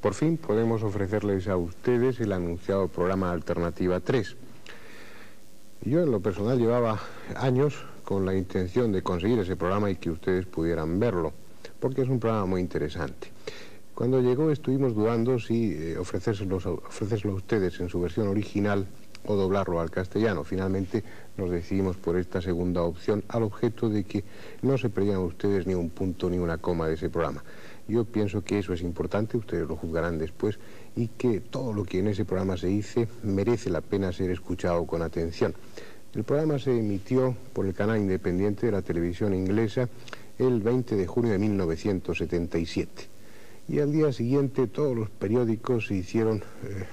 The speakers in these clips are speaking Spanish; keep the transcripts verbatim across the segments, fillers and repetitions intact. Por fin podemos ofrecerles a ustedes el anunciado programa Alternativa tres. Yo en lo personal llevaba años con la intención de conseguir ese programa y que ustedes pudieran verlo, porque es un programa muy interesante. Cuando llegó estuvimos dudando si eh, ofrecérselo, ofrecérselo a ustedes en su versión original o doblarlo al castellano. Finalmente nos decidimos por esta segunda opción, al objeto de que no se perdieran ustedes ni un punto ni una coma de ese programa. Yo pienso que eso es importante, ustedes lo juzgarán después, y que todo lo que en ese programa se dice merece la pena ser escuchado con atención. El programa se emitió por el canal independiente de la televisión inglesa el veinte de junio de mil novecientos setenta y siete, y al día siguiente todos los periódicos se hicieron... Eh,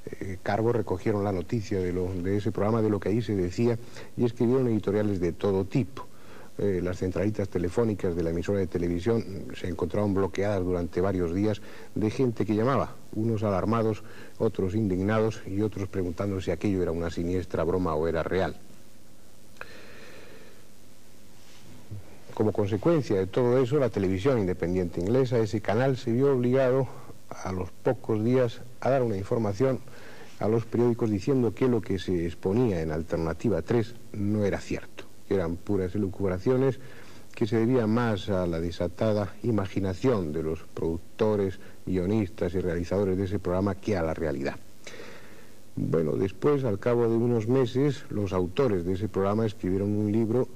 Eh, cargo recogieron la noticia de, lo, de ese programa, de lo que ahí se decía, y escribieron editoriales de todo tipo. Eh, las centralitas telefónicas de la emisora de televisión se encontraron bloqueadas durante varios días de gente que llamaba, unos alarmados, otros indignados y otros preguntándose si aquello era una siniestra broma o era real. Como consecuencia de todo eso, la televisión independiente inglesa, ese canal, se vio obligado a los pocos días a dar una información a los periódicos diciendo que lo que se exponía en Alternativa tres no era cierto, que eran puras elucubraciones, que se debía más a la desatada imaginación de los productores, guionistas y realizadores de ese programa que a la realidad. Bueno, después, al cabo de unos meses, los autores de ese programa escribieron un libro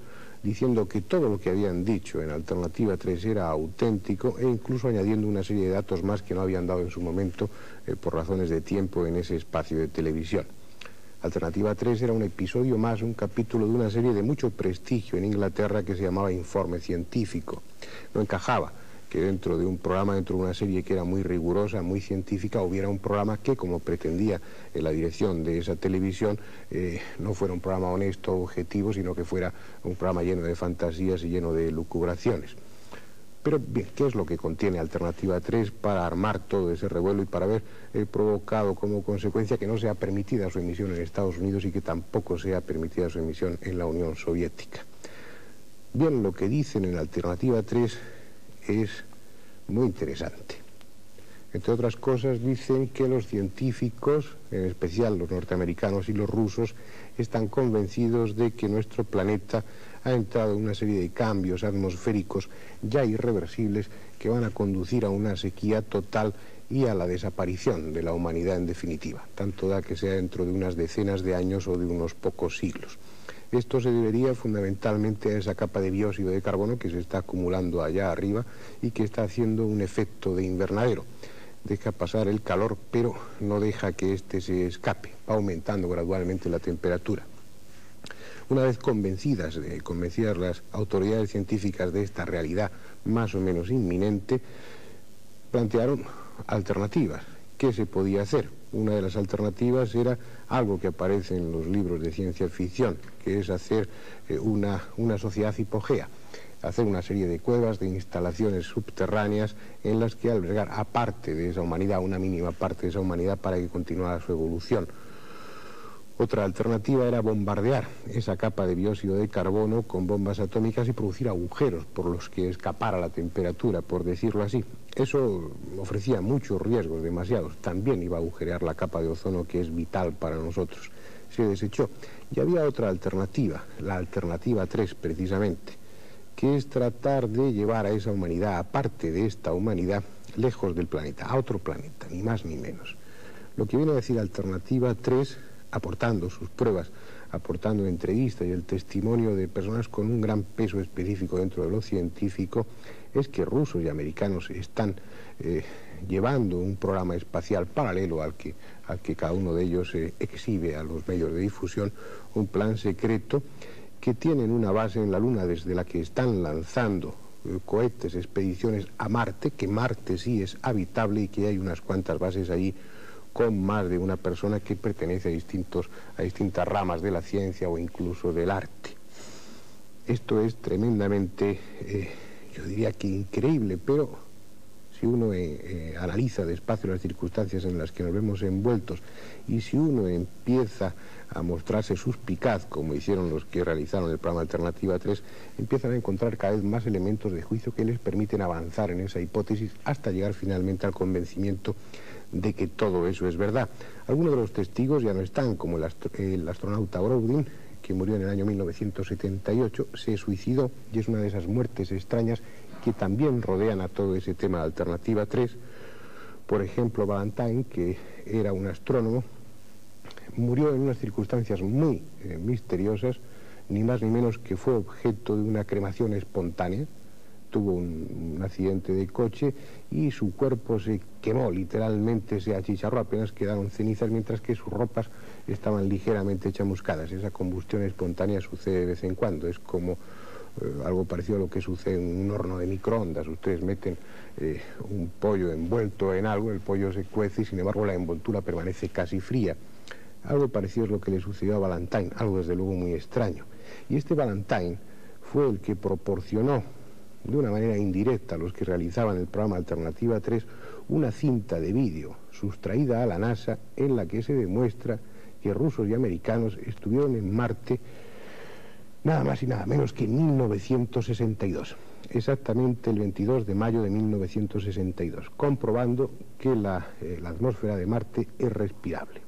diciendo que todo lo que habían dicho en Alternativa tres era auténtico, e incluso añadiendo una serie de datos más que no habían dado en su momento eh, por razones de tiempo en ese espacio de televisión. Alternativa tres era un episodio más, un capítulo de una serie de mucho prestigio en Inglaterra que se llamaba Informe Científico. No encajaba que dentro de un programa, dentro de una serie que era muy rigurosa, muy científica, hubiera un programa que, como pretendía en la dirección de esa televisión, eh, no fuera un programa honesto, objetivo, sino que fuera un programa lleno de fantasías y lleno de lucubraciones. Pero bien, ¿qué es lo que contiene Alternativa tres para armar todo ese revuelo y para haber eh, provocado como consecuencia que no sea permitida su emisión en Estados Unidos y que tampoco sea permitida su emisión en la Unión Soviética? Bien, lo que dicen en Alternativa tres... es muy interesante. Entre otras cosas, dicen que los científicos, en especial los norteamericanos y los rusos, están convencidos de que nuestro planeta ha entrado en una serie de cambios atmosféricos ya irreversibles que van a conducir a una sequía total y a la desaparición de la humanidad en definitiva, tanto da que sea dentro de unas decenas de años o de unos pocos siglos. Esto se debería fundamentalmente a esa capa de dióxido de carbono que se está acumulando allá arriba y que está haciendo un efecto de invernadero. Deja pasar el calor, pero no deja que éste se escape. Va aumentando gradualmente la temperatura. Una vez convencidas, eh, convencidas las autoridades científicas de esta realidad más o menos inminente, plantearon alternativas. ¿Qué se podía hacer? Una de las alternativas era algo que aparece en los libros de ciencia ficción, que es hacer eh, una, una sociedad hipogea, hacer una serie de cuevas, de instalaciones subterráneas en las que albergar a parte de esa humanidad, una mínima parte de esa humanidad, para que continuara su evolución. Otra alternativa era bombardear esa capa de dióxido de carbono con bombas atómicas y producir agujeros por los que escapara la temperatura, por decirlo así. Eso ofrecía muchos riesgos, demasiados. También iba a agujerear la capa de ozono, que es vital para nosotros. Se desechó. Y había otra alternativa, la alternativa tres precisamente, que es tratar de llevar a esa humanidad, aparte de esta humanidad, lejos del planeta, a otro planeta, ni más ni menos. Lo que viene a decir alternativa tres... aportando sus pruebas, aportando entrevistas y el testimonio de personas con un gran peso específico dentro de lo científico, es que rusos y americanos están eh, llevando un programa espacial paralelo al que, al que cada uno de ellos eh, exhibe a los medios de difusión, un plan secreto que tienen una base en la Luna desde la que están lanzando eh, cohetes, expediciones a Marte, que Marte sí es habitable y que hay unas cuantas bases allí con más de una persona que pertenece a, distintos, a distintas ramas de la ciencia o incluso del arte. Esto es tremendamente, eh, yo diría que increíble, pero si uno eh, eh, analiza despacio las circunstancias en las que nos vemos envueltos, y si uno empieza a mostrarse suspicaz, como hicieron los que realizaron el programa Alternativa tres, empiezan a encontrar cada vez más elementos de juicio que les permiten avanzar en esa hipótesis hasta llegar finalmente al convencimiento de que todo eso es verdad. Algunos de los testigos ya no están, como el, astro el astronauta Grodin, que murió en el año mil novecientos setenta y ocho, se suicidó, y es una de esas muertes extrañas que también rodean a todo ese tema de Alternativa tres. Por ejemplo, Valentine, que era un astrónomo, murió en unas circunstancias muy eh, misteriosas, ni más ni menos que fue objeto de una cremación espontánea. Tuvo un, un accidente de coche y su cuerpo se quemó, literalmente se achicharró, apenas quedaron cenizas, mientras que sus ropas estaban ligeramente chamuscadas. Esa combustión espontánea sucede de vez en cuando, es como eh, algo parecido a lo que sucede en un horno de microondas. Ustedes meten eh, un pollo envuelto en algo, el pollo se cuece y sin embargo la envoltura permanece casi fría. Algo parecido es lo que le sucedió a Valentine, algo desde luego muy extraño. Y este Valentine fue el que proporcionó, de una manera indirecta, a los que realizaban el programa Alternativa tres, una cinta de vídeo sustraída a la NASA en la que se demuestra que rusos y americanos estuvieron en Marte nada más y nada menos que en mil novecientos sesenta y dos, exactamente el veintidós de mayo de mil novecientos sesenta y dos, comprobando que la, eh, la atmósfera de Marte es respirable.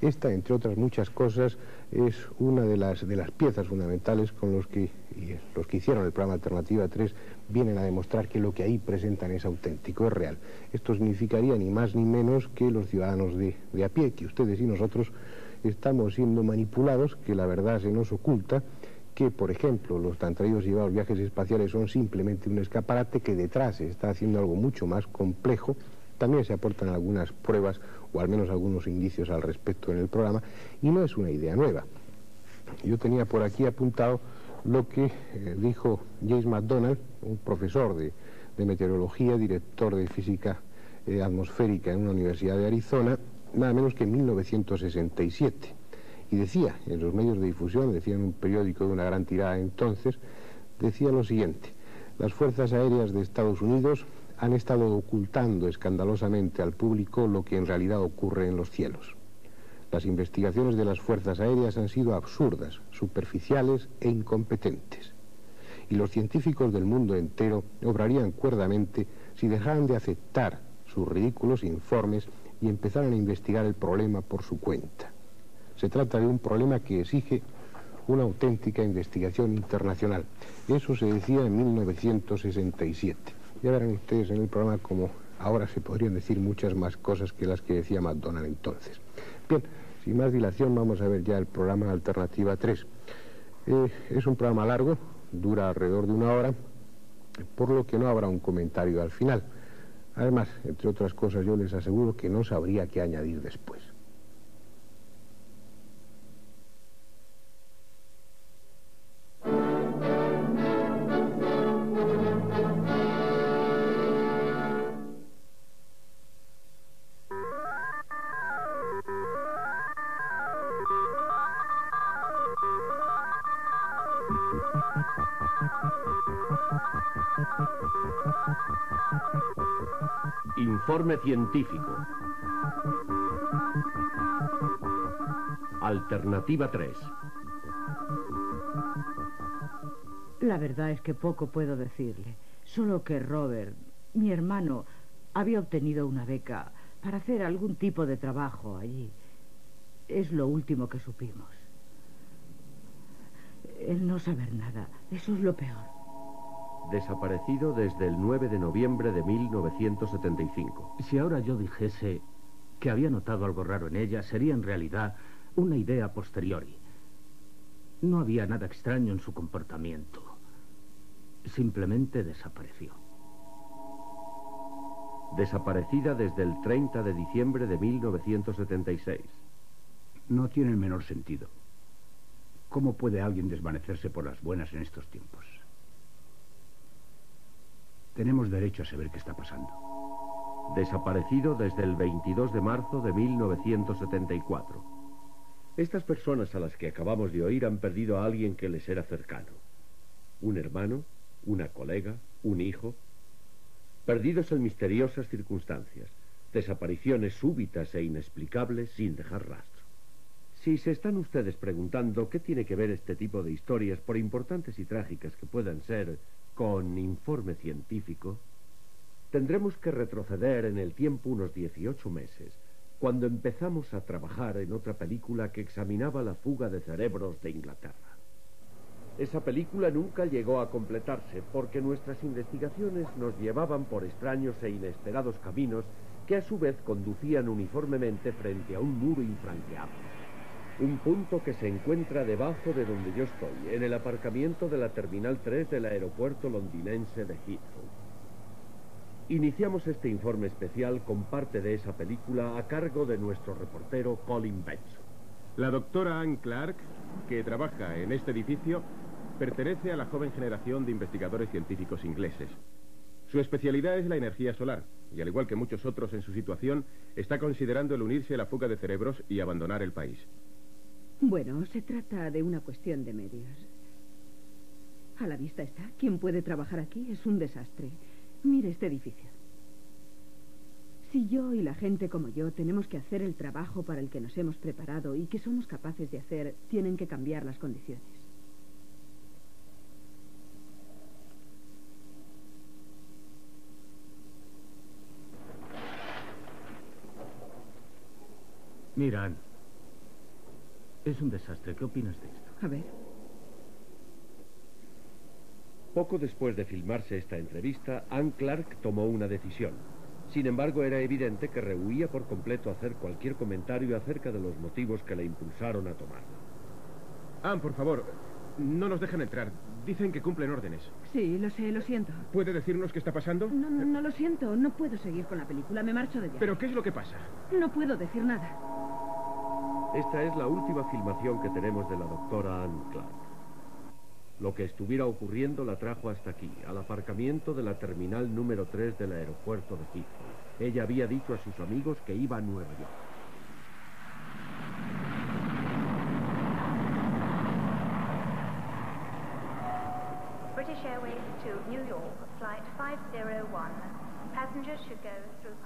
Esta, entre otras muchas cosas, es una de las, de las piezas fundamentales con los que y los que hicieron el programa Alternativa tres vienen a demostrar que lo que ahí presentan es auténtico, es real. Esto significaría ni más ni menos que los ciudadanos de, de a pie, que ustedes y nosotros estamos siendo manipulados, que la verdad se nos oculta, que por ejemplo los tan traídos y llevados viajes espaciales son simplemente un escaparate, que detrás se está haciendo algo mucho más complejo. También se aportan algunas pruebas o al menos algunos indicios al respecto en el programa, y no es una idea nueva. Yo tenía por aquí apuntado lo que eh, dijo James McDonald, un profesor de, de meteorología, director de física eh, atmosférica en una universidad de Arizona, nada menos que en mil novecientos sesenta y siete. Y decía, en los medios de difusión, decía en un periódico de una gran tirada entonces, decía lo siguiente: las fuerzas aéreas de Estados Unidos han estado ocultando escandalosamente al público lo que en realidad ocurre en los cielos. Las investigaciones de las fuerzas aéreas han sido absurdas, superficiales e incompetentes. Y los científicos del mundo entero obrarían cuerdamente si dejaran de aceptar sus ridículos informes y empezaran a investigar el problema por su cuenta. Se trata de un problema que exige una auténtica investigación internacional. Eso se decía en mil novecientos sesenta y siete. Ya verán ustedes en el programa como ahora se podrían decir muchas más cosas que las que decía McDonald entonces. Bien, sin más dilación vamos a ver ya el programa Alternativa tres. Eh, es un programa largo, dura alrededor de una hora, por lo que no habrá un comentario al final. Además, entre otras cosas, yo les aseguro que no sabría qué añadir después. Informe científico. Alternativa tres. La verdad es que poco puedo decirle, solo que Robert, mi hermano, había obtenido una beca para hacer algún tipo de trabajo allí. Es lo último que supimos. El no saber nada, eso es lo peor. Desaparecido desde el nueve de noviembre de mil novecientos setenta y cinco. Si ahora yo dijese que había notado algo raro en ella, sería en realidad una idea posteriori. No había nada extraño en su comportamiento. Simplemente desapareció. Desaparecida desde el treinta de diciembre de mil novecientos setenta y seis. No tiene el menor sentido. ¿Cómo puede alguien desvanecerse por las buenas en estos tiempos? Tenemos derecho a saber qué está pasando. Desaparecido desde el veintidós de marzo de mil novecientos setenta y cuatro. Estas personas a las que acabamos de oír han perdido a alguien que les era cercano. Un hermano, una colega, un hijo. perdidos en misteriosas circunstancias, desapariciones súbitas e inexplicables sin dejar rastro. Si se están ustedes preguntando qué tiene que ver este tipo de historias, por importantes y trágicas que puedan ser, con Informe Científico, tendremos que retroceder en el tiempo unos dieciocho meses, cuando empezamos a trabajar en otra película que examinaba la fuga de cerebros de Inglaterra. Esa película nunca llegó a completarse porque nuestras investigaciones nos llevaban por extraños e inesperados caminos que a su vez conducían uniformemente frente a un muro infranqueable. Un punto que se encuentra debajo de donde yo estoy, en el aparcamiento de la Terminal tres del aeropuerto londinense de Heathrow. Iniciamos este informe especial con parte de esa película a cargo de nuestro reportero Colin Benson. La doctora Anne Clark, que trabaja en este edificio, pertenece a la joven generación de investigadores científicos ingleses. Su especialidad es la energía solar, y al igual que muchos otros en su situación, está considerando el unirse a la fuga de cerebros y abandonar el país. Bueno, se trata de una cuestión de medios. A la vista está, quien puede trabajar aquí es un desastre. Mire este edificio. Si yo y la gente como yo tenemos que hacer el trabajo para el que nos hemos preparado y que somos capaces de hacer, tienen que cambiar las condiciones. Mira, Anne, es un desastre. ¿Qué opinas de esto? A ver. Poco después de filmarse esta entrevista, Anne Clark tomó una decisión. Sin embargo, era evidente que rehuía por completo hacer cualquier comentario acerca de los motivos que la impulsaron a tomarla. Anne, por favor, no nos dejan entrar. Dicen que cumplen órdenes. Sí, lo sé, lo siento. ¿Puede decirnos qué está pasando? No, no, no lo siento. No puedo seguir con la película. Me marcho de viaje. ¿Pero qué es lo que pasa? No puedo decir nada. Esta es la última filmación que tenemos de la doctora Anne Clark. Lo que estuviera ocurriendo la trajo hasta aquí, al aparcamiento de la terminal número tres del aeropuerto de Heathrow. Ella había dicho a sus amigos que iba a Nueva York.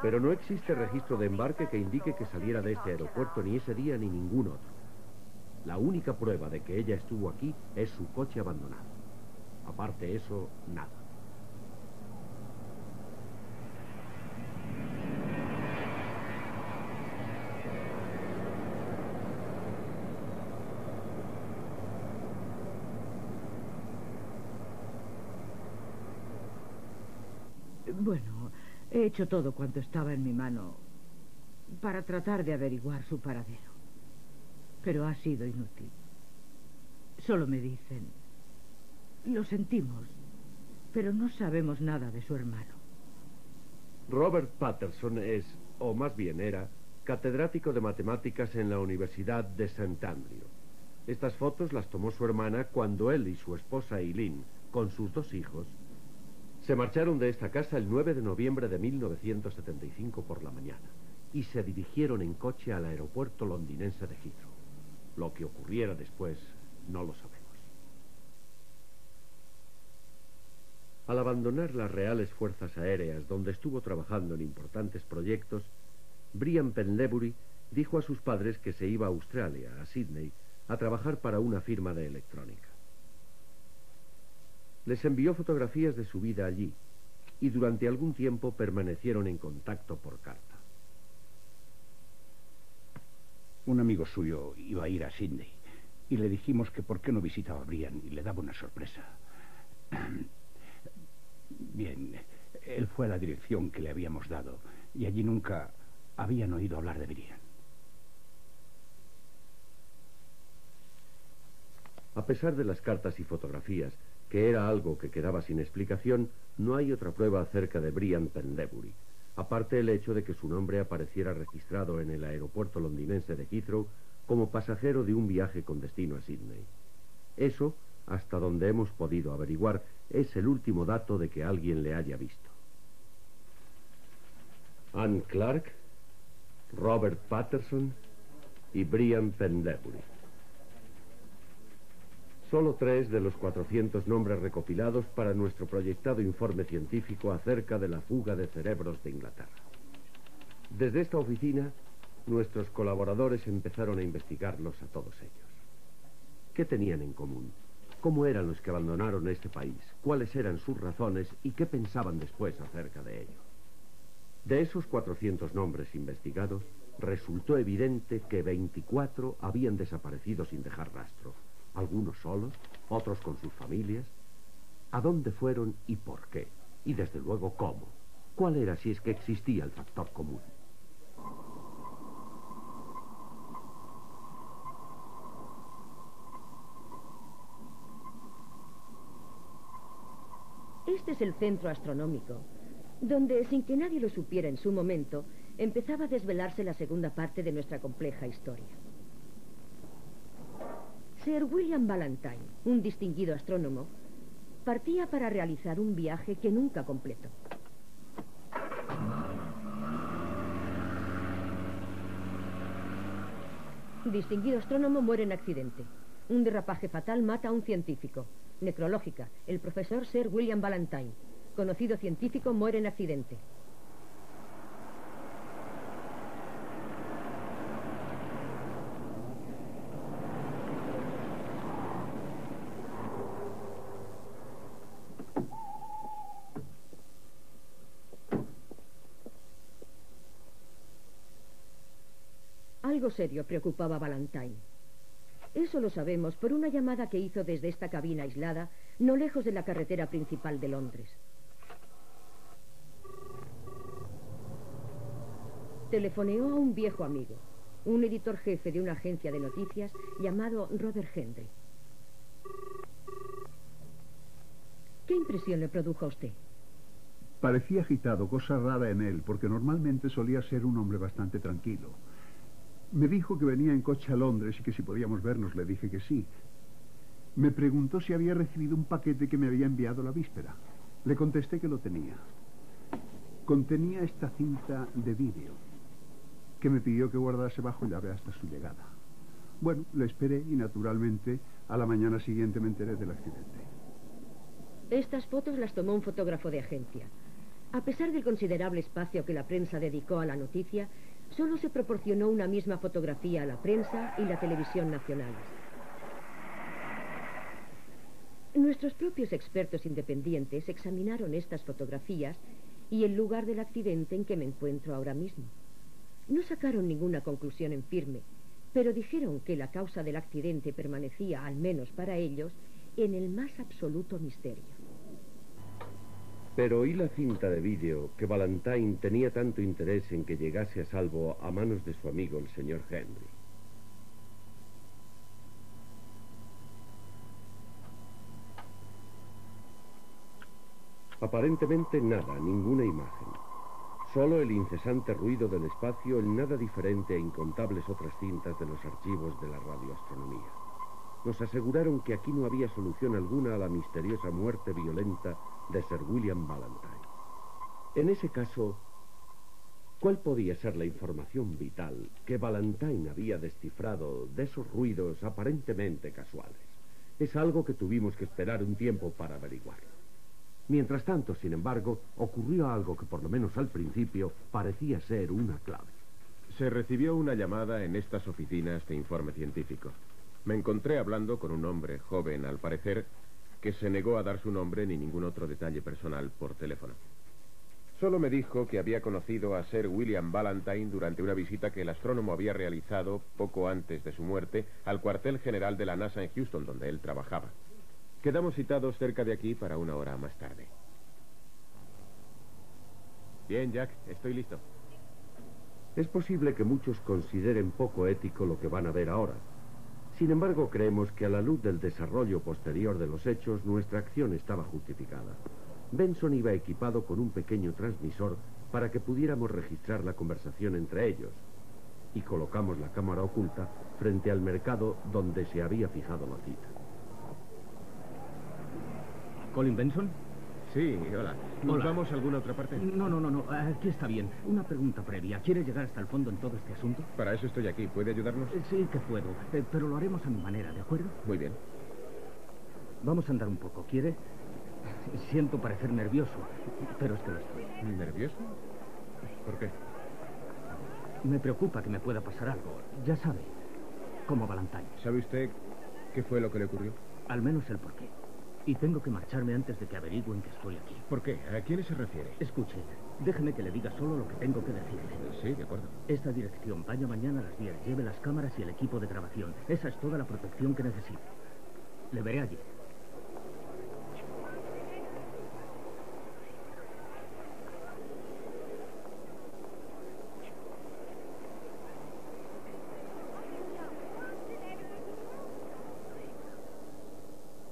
Pero no existe registro de embarque que indique que saliera de este aeropuerto ni ese día ni ningún otro. La única prueba de que ella estuvo aquí es su coche abandonado. Aparte eso, nada. Bueno, he hecho todo cuanto estaba en mi mano para tratar de averiguar su paradero. Pero ha sido inútil. Solo me dicen: lo sentimos, pero no sabemos nada de su hermano. Robert Patterson es, o más bien era, catedrático de matemáticas en la Universidad de Saint Andrew. Estas fotos las tomó su hermana cuando él y su esposa Eileen, con sus dos hijos, se marcharon de esta casa el nueve de noviembre de mil novecientos setenta y cinco por la mañana y se dirigieron en coche al aeropuerto londinense de Heathrow. Lo que ocurriera después no lo sabemos. Al abandonar las Reales Fuerzas Aéreas, donde estuvo trabajando en importantes proyectos, Brian Pendlebury dijo a sus padres que se iba a Australia, a Sydney, a trabajar para una firma de electrónica. Les envió fotografías de su vida allí y durante algún tiempo permanecieron en contacto por carta. Un amigo suyo iba a ir a Sydney y le dijimos que por qué no visitaba a Brian y le daba una sorpresa. Bien, él fue a la dirección que le habíamos dado y allí nunca habían oído hablar de Brian. A pesar de las cartas y fotografías, que era algo que quedaba sin explicación, no hay otra prueba acerca de Brian Pendlebury. Aparte el hecho de que su nombre apareciera registrado en el aeropuerto londinense de Heathrow como pasajero de un viaje con destino a Sydney. Eso, hasta donde hemos podido averiguar, es el último dato de que alguien le haya visto. Anne Clark, Robert Patterson y Brian Pendlebury. Solo tres de los cuatrocientos nombres recopilados para nuestro proyectado informe científico acerca de la fuga de cerebros de Inglaterra. Desde esta oficina, nuestros colaboradores empezaron a investigarlos a todos ellos. ¿Qué tenían en común? ¿Cómo eran los que abandonaron este país? ¿Cuáles eran sus razones y qué pensaban después acerca de ello? De esos cuatrocientos nombres investigados, resultó evidente que veinticuatro habían desaparecido sin dejar rastro. Algunos solos, otros con sus familias. ¿A dónde fueron y por qué? Y desde luego, ¿cómo? ¿Cuál era, si es que existía, el factor común? Este es el centro astronómico, donde, sin que nadie lo supiera en su momento, empezaba a desvelarse la segunda parte de nuestra compleja historia. Sir William Ballantyne, un distinguido astrónomo, partía para realizar un viaje que nunca completó. Distinguido astrónomo muere en accidente. Un derrapaje fatal mata a un científico. Necrológica, el profesor Sir William Ballantyne, conocido científico, muere en accidente. Algo serio preocupaba a Ballantyne. Eso lo sabemos por una llamada que hizo desde esta cabina aislada, no lejos de la carretera principal de Londres. Telefoneó a un viejo amigo, un editor jefe de una agencia de noticias llamado Robert Henry. ¿Qué impresión le produjo a usted? Parecía agitado, cosa rara en él, porque normalmente solía ser un hombre bastante tranquilo. Me dijo que venía en coche a Londres y que si podíamos vernos, le dije que sí. Me preguntó si había recibido un paquete que me había enviado la víspera. Le contesté que lo tenía. Contenía esta cinta de vídeo, que me pidió que guardase bajo llave hasta su llegada. Bueno, le esperé y, naturalmente, a la mañana siguiente me enteré del accidente. Estas fotos las tomó un fotógrafo de agencia. A pesar del considerable espacio que la prensa dedicó a la noticia, solo se proporcionó una misma fotografía a la prensa y la televisión nacionales. Nuestros propios expertos independientes examinaron estas fotografías y el lugar del accidente en que me encuentro ahora mismo. No sacaron ninguna conclusión en firme, pero dijeron que la causa del accidente permanecía, al menos para ellos, en el más absoluto misterio. Pero ¿y la cinta de vídeo que Ballantyne tenía tanto interés en que llegase a salvo a manos de su amigo el señor Henry? Aparentemente nada, ninguna imagen. Solo el incesante ruido del espacio en nada diferente a incontables otras cintas de los archivos de la radioastronomía. Nos aseguraron que aquí no había solución alguna a la misteriosa muerte violenta de Sir William Ballantyne. En ese caso, ¿cuál podía ser la información vital que Ballantyne había descifrado de esos ruidos aparentemente casuales? Es algo que tuvimos que esperar un tiempo para averiguarlo. Mientras tanto, sin embargo, ocurrió algo que por lo menos al principio parecía ser una clave. Se recibió una llamada en estas oficinas de informe científico. Me encontré hablando con un hombre joven, al parecer, que se negó a dar su nombre ni ningún otro detalle personal por teléfono. Solo me dijo que había conocido a Sir William Ballantyne durante una visita que el astrónomo había realizado poco antes de su muerte al cuartel general de la NASA en Houston, donde él trabajaba. Quedamos citados cerca de aquí para una hora más tarde. Bien, Jack, estoy listo. Es posible que muchos consideren poco ético lo que van a ver ahora. Sin embargo, creemos que a la luz del desarrollo posterior de los hechos, nuestra acción estaba justificada. Benson iba equipado con un pequeño transmisor para que pudiéramos registrar la conversación entre ellos, y colocamos la cámara oculta frente al mercado donde se había fijado la cita. ¿Colin Benson? Sí, hola. ¿Nos hola. vamos a alguna otra parte? No, no, no, no. Aquí está bien. Una pregunta previa. ¿Quiere llegar hasta el fondo en todo este asunto? Para eso estoy aquí. ¿Puede ayudarnos? Sí que puedo, eh, pero lo haremos a mi manera, ¿de acuerdo? Muy bien. Vamos a andar un poco, ¿quiere? Siento parecer nervioso, pero es que lo estoy. ¿Nervioso? ¿Por qué? Me preocupa que me pueda pasar algo, ya sabe, como Valentine. ¿Sabe usted qué fue lo que le ocurrió? Al menos el porqué. Y tengo que marcharme antes de que averigüen que estoy aquí. ¿Por qué? ¿A quién se refiere? Escuche, déjeme que le diga solo lo que tengo que decirle. Sí, de acuerdo. Esta dirección, vaya mañana a las diez, lleve las cámaras y el equipo de grabación. Esa es toda la protección que necesito. Le veré allí.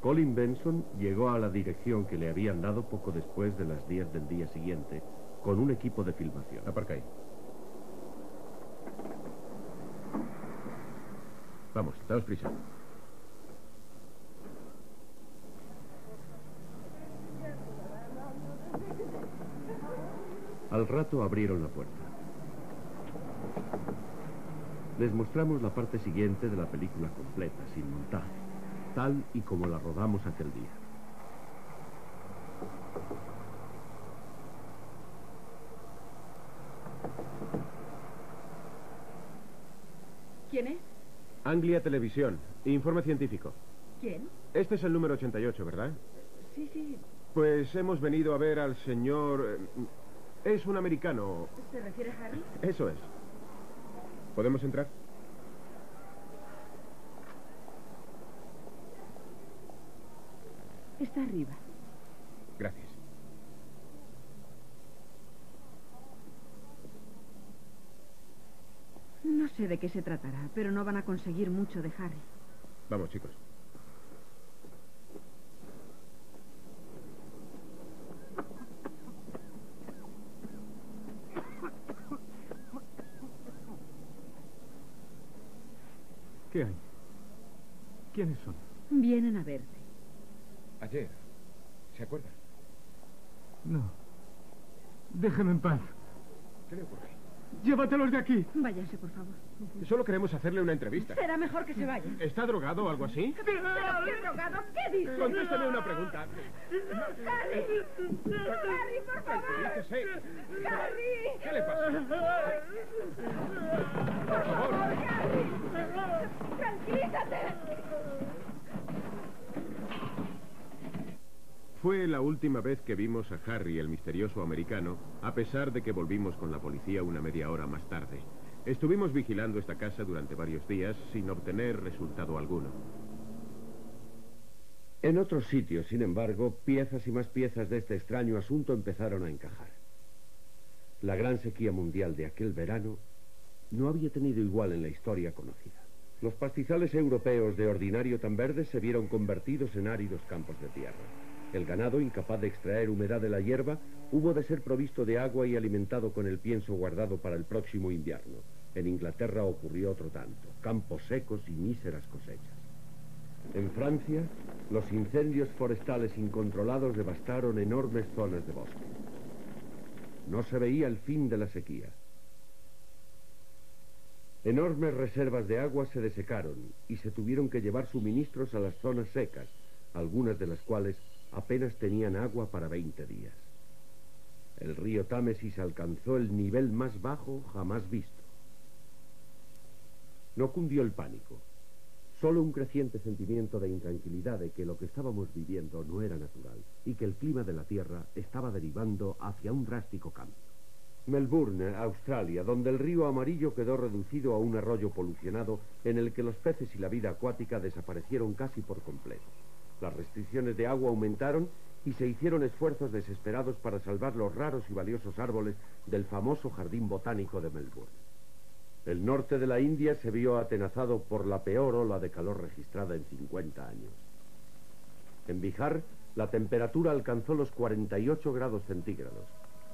Colin Benson llegó a la dirección que le habían dado poco después de las diez del día siguiente, con un equipo de filmación. Aparca ahí. Vamos, daos prisa. Al rato abrieron la puerta. Les mostramos la parte siguiente de la película completa, sin montaje, tal y como la rodamos aquel día. ¿Quién es? Anglia Televisión, Informe Científico. ¿Quién? Este es el número ochenta y ocho, ¿verdad? Sí, sí. Pues hemos venido a ver al señor... Es un americano. ¿Se refiere a Harry? Eso es. ¿Podemos entrar? Está arriba. Gracias. No sé de qué se tratará, pero no van a conseguir mucho de Harry. Vamos, chicos. ¿Qué hay? ¿Quiénes son? Vienen a verte. Ayer, ¿se acuerda? No. Déjeme en paz. ¿Qué le ocurre? Llévatelos de aquí. Váyanse, por favor. Solo queremos hacerle una entrevista. Será mejor que se vayan. ¿Está drogado o algo así? ¿Pero qué drogado? ¿Qué dices? Contésteme una pregunta. ¡Harry! ¡Harry, por favor! ¡Harry! ¿Qué le pasa? ¡Por favor, Harry! ¡Tranquilízate! Fue la última vez que vimos a Harry, el misterioso americano, a pesar de que volvimos con la policía una media hora más tarde. Estuvimos vigilando esta casa durante varios días sin obtener resultado alguno. En otros sitios, sin embargo, piezas y más piezas de este extraño asunto empezaron a encajar. La gran sequía mundial de aquel verano no había tenido igual en la historia conocida. Los pastizales europeos de ordinario tan verdes se vieron convertidos en áridos campos de tierra. El ganado, incapaz de extraer humedad de la hierba, hubo de ser provisto de agua y alimentado con el pienso guardado para el próximo invierno. En Inglaterra ocurrió otro tanto, campos secos y míseras cosechas. En Francia, los incendios forestales incontrolados devastaron enormes zonas de bosque. No se veía el fin de la sequía. Enormes reservas de agua se desecaron y se tuvieron que llevar suministros a las zonas secas, algunas de las cuales apenas tenían agua para veinte días. El río Támesis alcanzó el nivel más bajo jamás visto. No cundió el pánico, solo un creciente sentimiento de intranquilidad de que lo que estábamos viviendo no era natural y que el clima de la Tierra estaba derivando hacia un drástico cambio. Melbourne, Australia, donde el río Amarillo quedó reducido a un arroyo polucionado en el que los peces y la vida acuática desaparecieron casi por completo. Las restricciones de agua aumentaron y se hicieron esfuerzos desesperados para salvar los raros y valiosos árboles del famoso jardín botánico de Melbourne. El norte de la India se vio atenazado por la peor ola de calor registrada en cincuenta años. En Bihar, la temperatura alcanzó los cuarenta y ocho grados centígrados.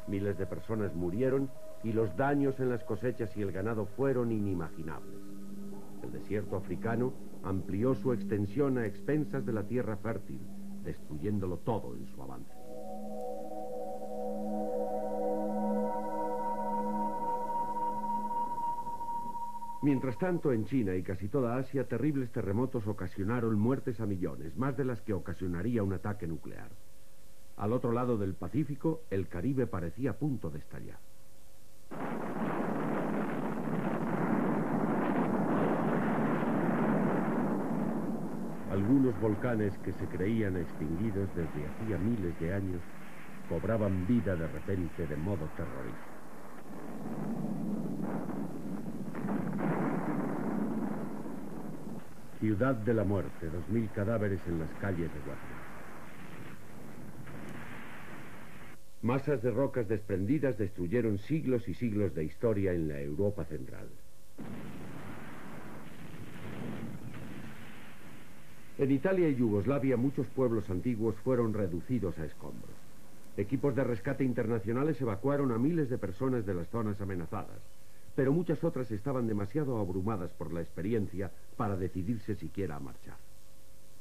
Miles de personas murieron y los daños en las cosechas y el ganado fueron inimaginables. El desierto africano amplió su extensión a expensas de la tierra fértil, destruyéndolo todo en su avance. Mientras tanto, en China y casi toda Asia, terribles terremotos ocasionaron muertes a millones, más de las que ocasionaría un ataque nuclear. Al otro lado del Pacífico, el Caribe parecía a punto de estallar. Algunos volcanes que se creían extinguidos desde hacía miles de años cobraban vida de repente de modo terrorífico. Ciudad de la muerte, dos mil cadáveres en las calles de Washington. Masas de rocas desprendidas destruyeron siglos y siglos de historia en la Europa central. En Italia y Yugoslavia muchos pueblos antiguos fueron reducidos a escombros. Equipos de rescate internacionales evacuaron a miles de personas de las zonas amenazadas, pero muchas otras estaban demasiado abrumadas por la experiencia para decidirse siquiera a marchar.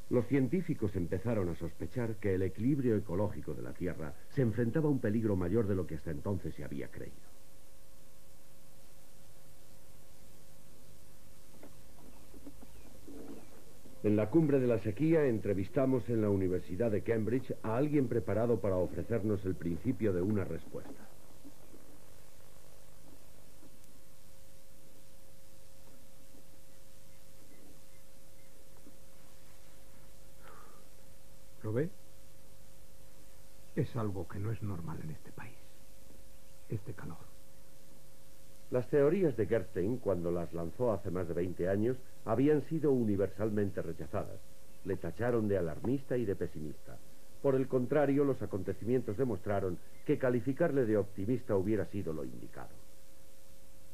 Los científicos empezaron a sospechar que el equilibrio ecológico de la Tierra se enfrentaba a un peligro mayor de lo que hasta entonces se había creído. En la cumbre de la sequía entrevistamos en la Universidad de Cambridge a alguien preparado para ofrecernos el principio de una respuesta. ¿Lo ve? Es algo que no es normal en este país. Este calor. Las teorías de Gerstein, cuando las lanzó hace más de veinte años, habían sido universalmente rechazadas. Le tacharon de alarmista y de pesimista. Por el contrario, los acontecimientos demostraron que calificarle de optimista hubiera sido lo indicado.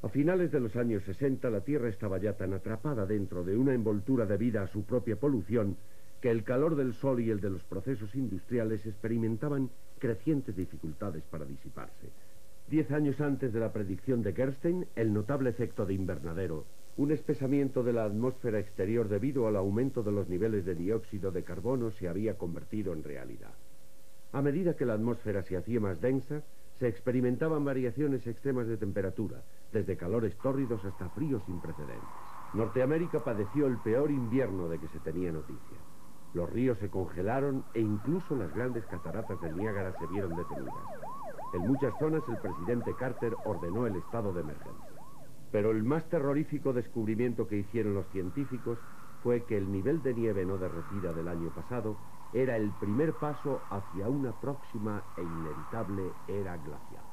A finales de los años sesenta, la Tierra estaba ya tan atrapada dentro de una envoltura debida a su propia polución que el calor del sol y el de los procesos industriales experimentaban crecientes dificultades para disiparse. Diez años antes de la predicción de Gerstein, el notable efecto de invernadero, un espesamiento de la atmósfera exterior debido al aumento de los niveles de dióxido de carbono, se había convertido en realidad. A medida que la atmósfera se hacía más densa, se experimentaban variaciones extremas de temperatura, desde calores tórridos hasta fríos sin precedentes. Norteamérica padeció el peor invierno de que se tenía noticia. Los ríos se congelaron e incluso las grandes cataratas del Niágara se vieron detenidas. En muchas zonas el presidente Carter ordenó el estado de emergencia. Pero el más terrorífico descubrimiento que hicieron los científicos fue que el nivel de nieve no derretida del año pasado era el primer paso hacia una próxima e inevitable era glacial.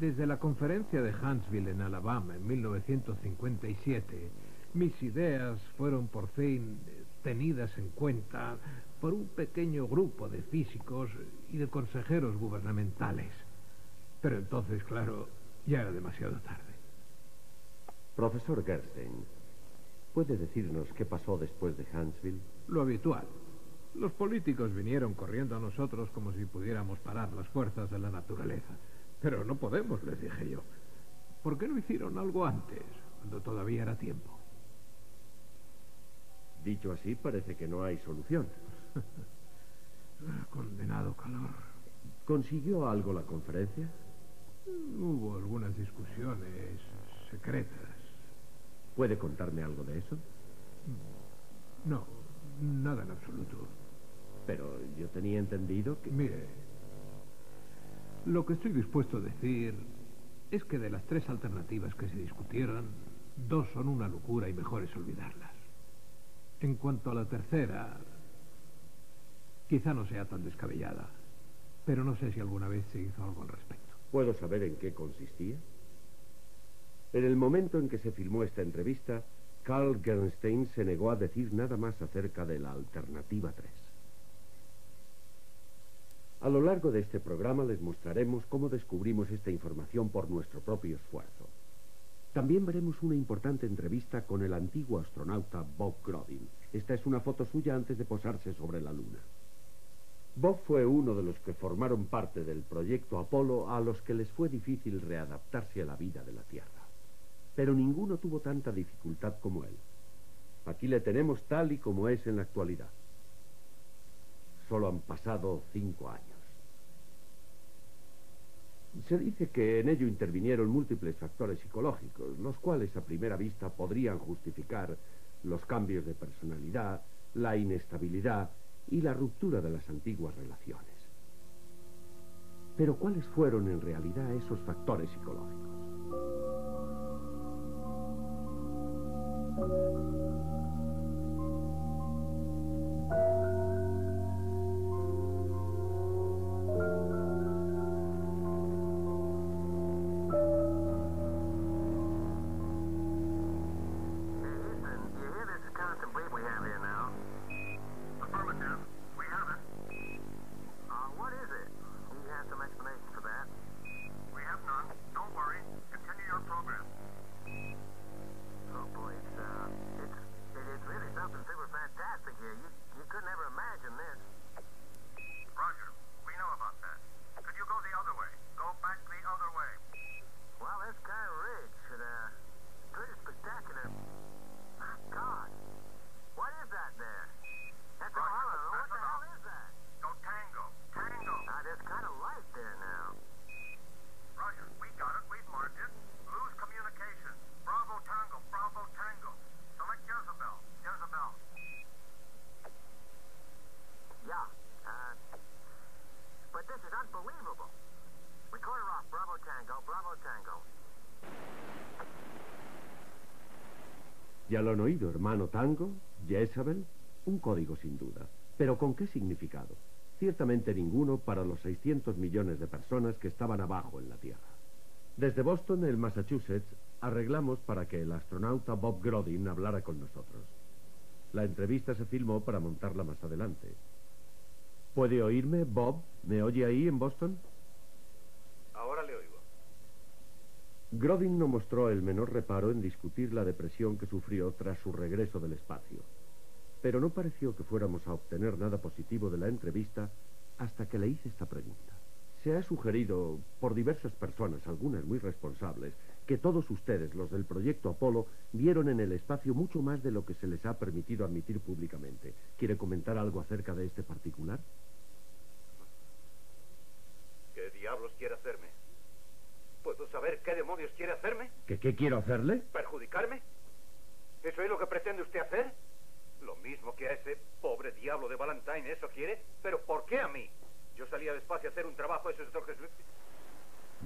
Desde la conferencia de Huntsville en Alabama en mil novecientos cincuenta y siete... mis ideas fueron por fin tenidas en cuenta por un pequeño grupo de físicos y de consejeros gubernamentales. Pero entonces, claro, ya era demasiado tarde. Profesor Gerstein, ¿puede decirnos qué pasó después de Huntsville? Lo habitual. Los políticos vinieron corriendo a nosotros como si pudiéramos parar las fuerzas de la naturaleza. Pero no podemos, les dije yo. ¿Por qué no hicieron algo antes, cuando todavía era tiempo? Dicho así, parece que no hay solución. Condenado calor. ¿Consiguió algo la conferencia? Hubo algunas discusiones secretas. ¿Puede contarme algo de eso? No, nada en absoluto. Pero yo tenía entendido que... Mire, lo que estoy dispuesto a decir es que de las tres alternativas que se discutieron, dos son una locura y mejor es olvidarlas. En cuanto a la tercera, quizá no sea tan descabellada, pero no sé si alguna vez se hizo algo al respecto. ¿Puedo saber en qué consistía? En el momento en que se filmó esta entrevista, Carl Gerstein se negó a decir nada más acerca de la Alternativa tres. A lo largo de este programa les mostraremos cómo descubrimos esta información por nuestro propio esfuerzo. También veremos una importante entrevista con el antiguo astronauta Bob Grodin. Esta es una foto suya antes de posarse sobre la Luna. Bob fue uno de los que formaron parte del proyecto Apolo a los que les fue difícil readaptarse a la vida de la Tierra. Pero ninguno tuvo tanta dificultad como él. Aquí le tenemos tal y como es en la actualidad. Solo han pasado cinco años. Se dice que en ello intervinieron múltiples factores psicológicos, los cuales a primera vista podrían justificar los cambios de personalidad, la inestabilidad y la ruptura de las antiguas relaciones. Pero ¿cuáles fueron en realidad esos factores psicológicos? Ya lo han oído, hermano Tango, Jezabel, un código sin duda. Pero ¿con qué significado? Ciertamente ninguno para los seiscientos millones de personas que estaban abajo en la Tierra. Desde Boston, el Massachusetts, arreglamos para que el astronauta Bob Grodin hablara con nosotros. La entrevista se filmó para montarla más adelante. ¿Puede oírme, Bob? ¿Me oye ahí en Boston? Ahora le oigo. Grodin no mostró el menor reparo en discutir la depresión que sufrió tras su regreso del espacio. Pero no pareció que fuéramos a obtener nada positivo de la entrevista hasta que le hice esta pregunta. Se ha sugerido por diversas personas, algunas muy responsables, que todos ustedes, los del proyecto Apolo, vieron en el espacio mucho más de lo que se les ha permitido admitir públicamente. ¿Quiere comentar algo acerca de este particular? ¿Qué diablos quiere hacerme? ¿Puedo saber qué demonios quiere hacerme? ¿Qué, qué quiero hacerle? ¿Perjudicarme? ¿Eso es lo que pretende usted hacer? Lo mismo que a ese pobre diablo de Valentine, ¿eso quiere? ¿Pero por qué a mí? Yo salía al espacio a hacer un trabajo, eso es lo que...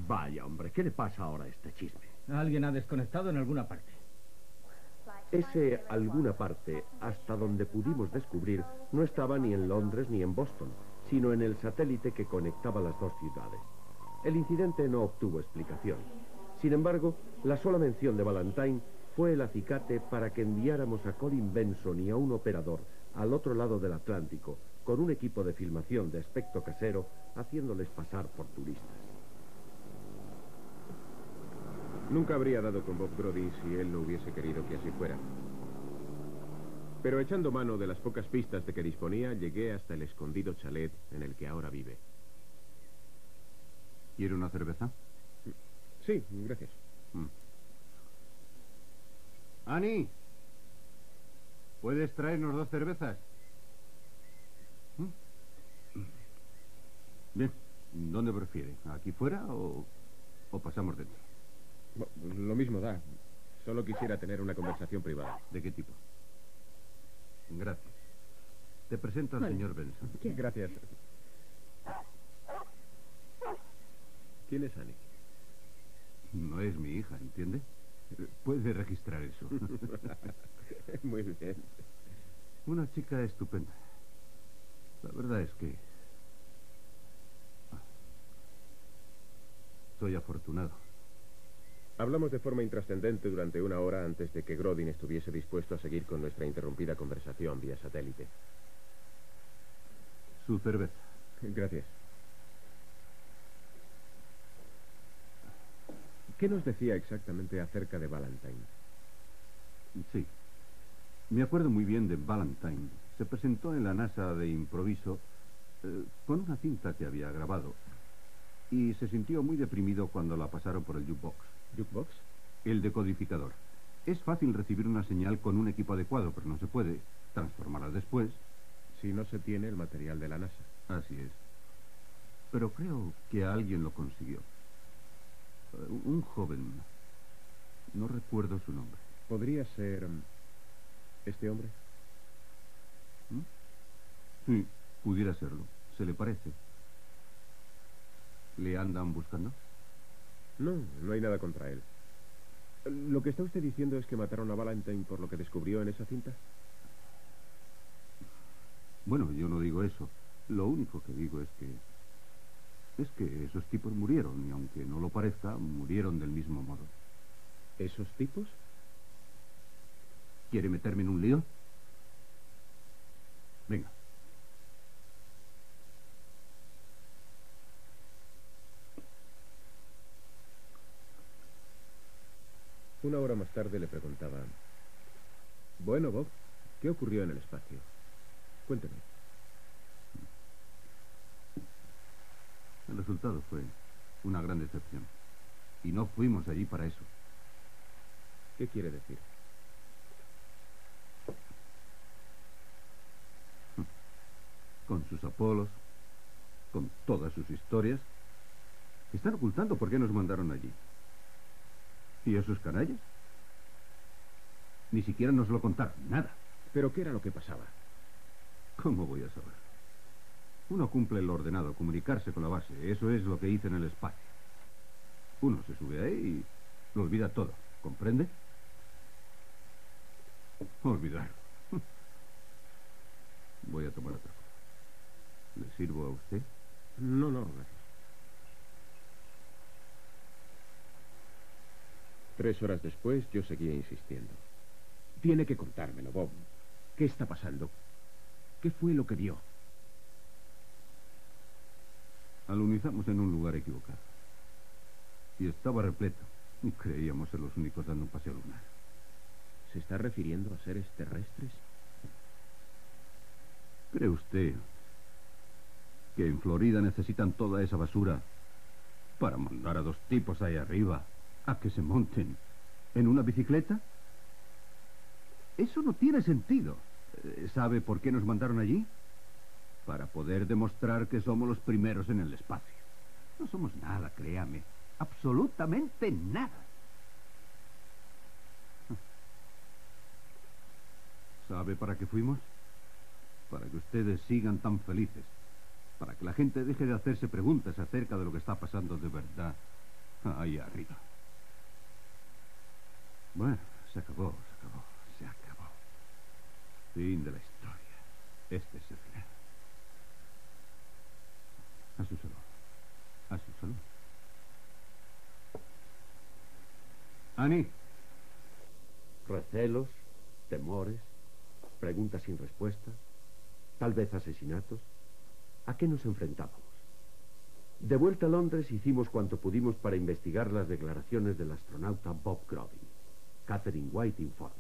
Vaya, hombre, ¿qué le pasa ahora a este chisme? Alguien ha desconectado en alguna parte. Ese alguna parte, hasta donde pudimos descubrir, no estaba ni en Londres ni en Boston, sino en el satélite que conectaba las dos ciudades. El incidente no obtuvo explicación. Sin embargo, la sola mención de Valentine fue el acicate para que enviáramos a Colin Benson y a un operador al otro lado del Atlántico con un equipo de filmación de aspecto casero, haciéndoles pasar por turistas. Nunca habría dado con Bob Grodin si él no hubiese querido que así fuera. Pero echando mano de las pocas pistas de que disponía, llegué hasta el escondido chalet en el que ahora vive. ¿Quiere una cerveza? Sí, gracias. Mm. Annie, ¿puedes traernos dos cervezas? Mm. Bien, ¿dónde prefiere? ¿Aquí fuera o, o pasamos dentro? Bueno, lo mismo da. Solo quisiera tener una conversación privada. ¿De qué tipo? Gracias. Te presento al bueno, señor Benson. ¿Qué? Gracias. ¿Quién es Annie? No es mi hija, ¿entiende? Puede registrar eso. Muy bien. Una chica estupenda. La verdad es que... soy afortunado. Hablamos de forma intrascendente durante una hora antes de que Grodin estuviese dispuesto a seguir con nuestra interrumpida conversación vía satélite. Su cerveza. Gracias. ¿Qué nos decía exactamente acerca de Valentine? Sí. Me acuerdo muy bien de Valentine. Se presentó en la NASA de improviso eh, con una cinta que había grabado. Y se sintió muy deprimido cuando la pasaron por el jukebox. ¿Jukebox? El decodificador. Es fácil recibir una señal con un equipo adecuado, pero no se puede transformarla después si no se tiene el material de la NASA. Así es. Pero creo que alguien lo consiguió. Un joven. No recuerdo su nombre. ¿Podría ser este hombre? ¿Mm? Sí, pudiera serlo. Se le parece. ¿Le andan buscando? No, no hay nada contra él. ¿Lo que está usted diciendo es que mataron a Valentine por lo que descubrió en esa cinta? Bueno, yo no digo eso. Lo único que digo es que... es que esos tipos murieron, y aunque no lo parezca, murieron del mismo modo. ¿Esos tipos? ¿Quiere meterme en un lío? Venga. Una hora más tarde le preguntaba: bueno, Bob, ¿qué ocurrió en el espacio? Cuénteme. El resultado fue una gran decepción. Y no fuimos allí para eso. ¿Qué quiere decir? Con sus Apolos, con todas sus historias, están ocultando por qué nos mandaron allí. ¿Y esos canallas? Ni siquiera nos lo contaron, nada. ¿Pero qué era lo que pasaba? ¿Cómo voy a saber? Uno cumple lo ordenado, comunicarse con la base. Eso es lo que hice en el espacio. Uno se sube ahí y lo olvida todo, ¿comprende? Olvidar. Voy a tomar otra cosa. ¿Le sirvo a usted? No, no, gracias. Tres horas después yo seguía insistiendo. Tiene que contármelo, Bob. ¿Qué está pasando? ¿Qué fue lo que vio? Alunizamos en un lugar equivocado. Y estaba repleto. Y creíamos ser los únicos dando un paseo lunar. ¿Se está refiriendo a seres terrestres? ¿Cree usted que en Florida necesitan toda esa basura para mandar a dos tipos ahí arriba a que se monten en una bicicleta? Eso no tiene sentido. ¿Sabe por qué nos mandaron allí? Para poder demostrar que somos los primeros en el espacio. No somos nada, créame. Absolutamente nada. ¿Sabe para qué fuimos? Para que ustedes sigan tan felices. Para que la gente deje de hacerse preguntas acerca de lo que está pasando de verdad ahí arriba. Bueno, se acabó, se acabó, se acabó. Fin de la historia. Este es el final. A su salud. A su salud. Annie. Recelos, temores, preguntas sin respuesta, tal vez asesinatos. ¿A qué nos enfrentábamos? De vuelta a Londres hicimos cuanto pudimos para investigar las declaraciones del astronauta Bob Grodin. Catherine White informa.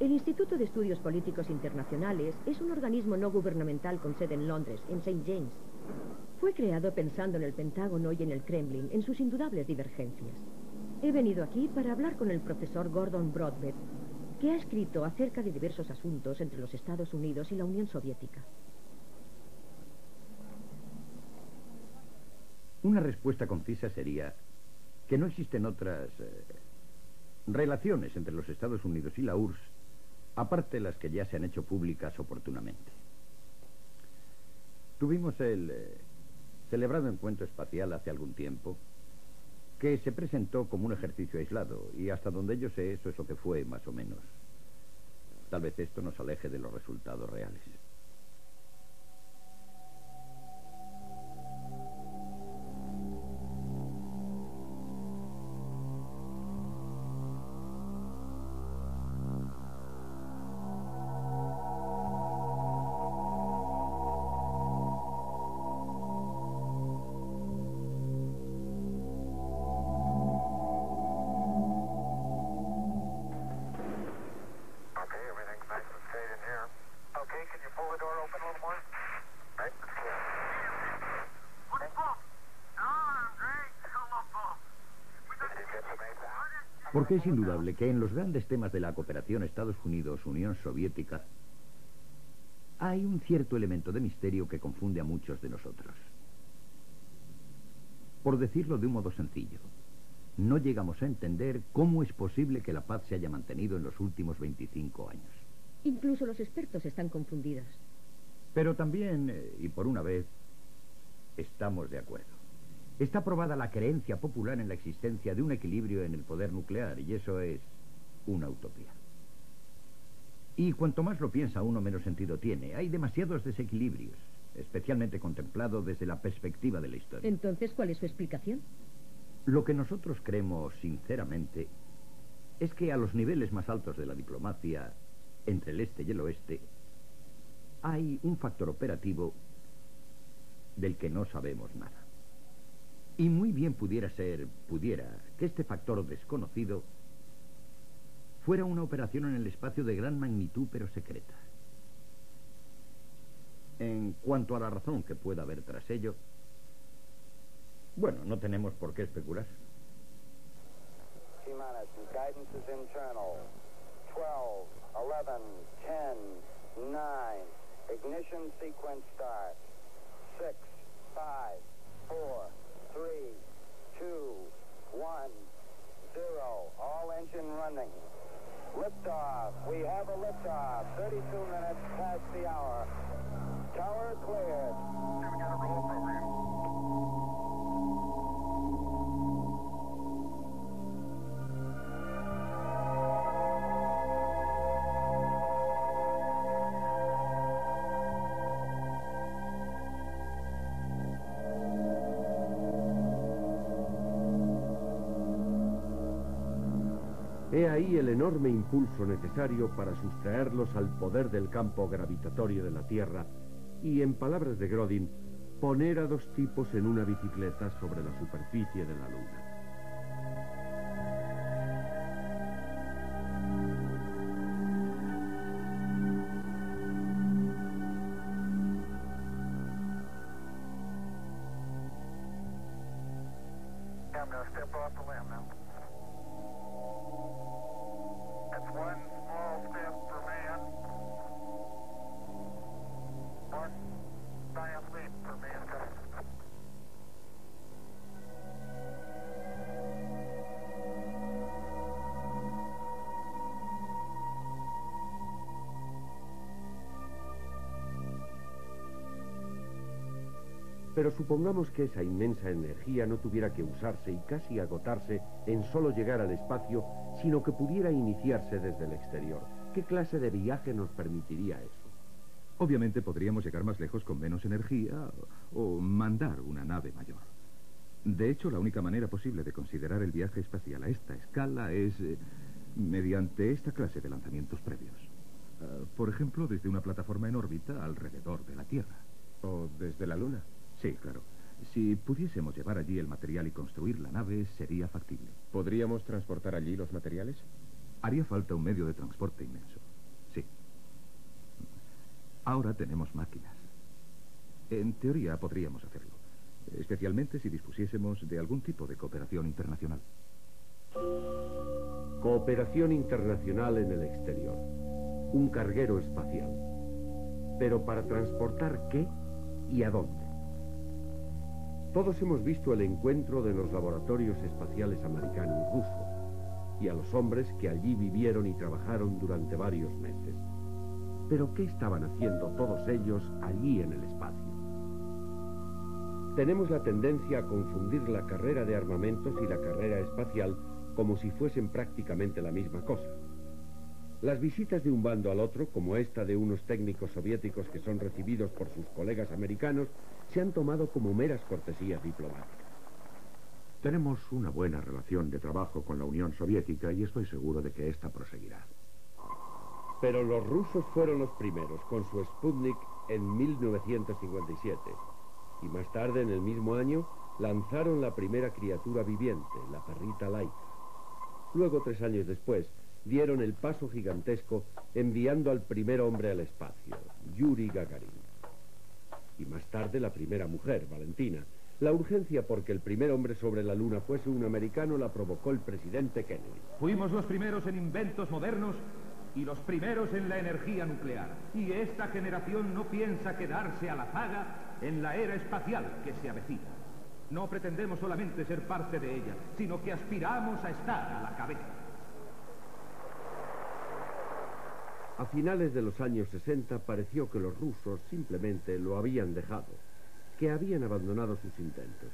El Instituto de Estudios Políticos Internacionales es un organismo no gubernamental con sede en Londres, en Saint James. Fue creado pensando en el Pentágono y en el Kremlin, en sus indudables divergencias. He venido aquí para hablar con el profesor Gordon Broadbent, que ha escrito acerca de diversos asuntos entre los Estados Unidos y la Unión Soviética. Una respuesta concisa sería que no existen otras eh, relaciones entre los Estados Unidos y la U R S S, aparte de las que ya se han hecho públicas oportunamente. Tuvimos el... Eh, celebrado encuentro espacial hace algún tiempo, que se presentó como un ejercicio aislado, y hasta donde yo sé eso es lo que fue, más o menos. Tal vez esto nos aleje de los resultados reales. Porque es indudable que en los grandes temas de la cooperación Estados Unidos-Unión Soviética hay un cierto elemento de misterio que confunde a muchos de nosotros. Por decirlo de un modo sencillo, no llegamos a entender cómo es posible que la paz se haya mantenido en los últimos veinticinco años. Incluso los expertos están confundidos. Pero también, y por una vez, estamos de acuerdo. Está probada la creencia popular en la existencia de un equilibrio en el poder nuclear, y eso es una utopía. Y cuanto más lo piensa uno, menos sentido tiene. Hay demasiados desequilibrios, especialmente contemplado desde la perspectiva de la historia. Entonces, ¿cuál es su explicación? Lo que nosotros creemos, sinceramente, es que a los niveles más altos de la diplomacia, entre el este y el oeste, hay un factor operativo del que no sabemos nada. Y muy bien pudiera ser, pudiera, que este factor desconocido fuera una operación en el espacio de gran magnitud pero secreta. En cuanto a la razón que pueda haber tras ello, bueno, no tenemos por qué especular. diez, nueve, ocho, cuatro, tres, dos, uno, cero. All engine running. Liftoff. We have a liftoff. thirty-two minutes past the hour. Tower cleared. Here we got a roll program. He ahí el enorme impulso necesario para sustraerlos al poder del campo gravitatorio de la Tierra y, en palabras de Grodin, poner a dos tipos en una bicicleta sobre la superficie de la Luna. Pero supongamos que esa inmensa energía no tuviera que usarse y casi agotarse en solo llegar al espacio, sino que pudiera iniciarse desde el exterior. ¿Qué clase de viaje nos permitiría eso? Obviamente podríamos llegar más lejos con menos energía o mandar una nave mayor. De hecho, la única manera posible de considerar el viaje espacial a esta escala es eh, mediante esta clase de lanzamientos previos. Uh, por ejemplo, desde una plataforma en órbita alrededor de la Tierra. ¿O desde la Luna? Sí, claro. Si pudiésemos llevar allí el material y construir la nave, sería factible. ¿Podríamos transportar allí los materiales? Haría falta un medio de transporte inmenso. Sí. Ahora tenemos máquinas. En teoría podríamos hacerlo, especialmente si dispusiésemos de algún tipo de cooperación internacional. Cooperación internacional en el exterior. Un carguero espacial. Pero para transportar qué y a dónde. Todos hemos visto el encuentro de los laboratorios espaciales americano y ruso, y a los hombres que allí vivieron y trabajaron durante varios meses. Pero ¿qué estaban haciendo todos ellos allí en el espacio? Tenemos la tendencia a confundir la carrera de armamentos y la carrera espacial como si fuesen prácticamente la misma cosa. Las visitas de un bando al otro, como esta de unos técnicos soviéticos que son recibidos por sus colegas americanos, se han tomado como meras cortesías diplomáticas. Tenemos una buena relación de trabajo con la Unión Soviética y estoy seguro de que esta proseguirá. Pero los rusos fueron los primeros con su Sputnik en mil novecientos cincuenta y siete. Y más tarde, en el mismo año, lanzaron la primera criatura viviente, la perrita Laika. Luego, tres años después, dieron el paso gigantesco enviando al primer hombre al espacio, Yuri Gagarin. Y más tarde la primera mujer, Valentina. La urgencia porque el primer hombre sobre la Luna fuese un americano la provocó el presidente Kennedy. Fuimos los primeros en inventos modernos y los primeros en la energía nuclear. Y esta generación no piensa quedarse a la zaga en la era espacial que se avecina. No pretendemos solamente ser parte de ella, sino que aspiramos a estar a la cabeza. A finales de los años sesenta pareció que los rusos simplemente lo habían dejado, que habían abandonado sus intentos.